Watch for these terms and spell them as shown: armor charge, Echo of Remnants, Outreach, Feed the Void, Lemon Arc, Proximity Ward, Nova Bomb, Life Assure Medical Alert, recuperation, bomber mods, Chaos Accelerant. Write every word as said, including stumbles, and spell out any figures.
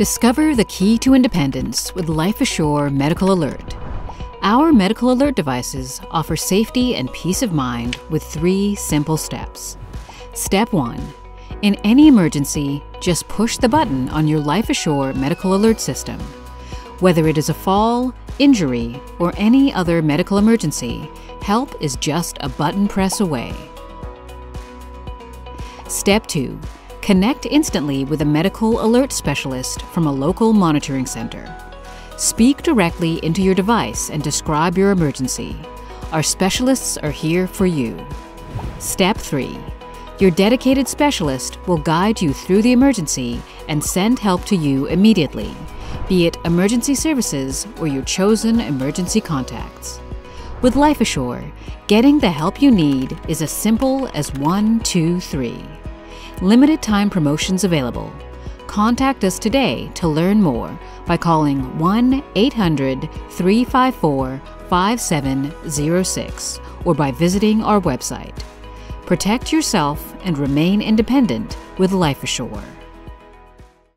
Discover the key to independence with Life Assure Medical Alert. Our medical alert devices offer safety and peace of mind with three simple steps. Step one, in any emergency, just push the button on your Life Assure Medical Alert system. Whether it is a fall, injury, or any other medical emergency, help is just a button press away. Step two, connect instantly with a medical alert specialist from a local monitoring center. Speak directly into your device and describe your emergency. Our specialists are here for you. Step three, your dedicated specialist will guide you through the emergency and send help to you immediately, be it emergency services or your chosen emergency contacts. With Life Assure, getting the help you need is as simple as one, two, three. Limited time promotions available. Contact us today to learn more by calling one eight hundred, three five four, five seven zero six or by visiting our website. Protect yourself and remain independent with Life Assure.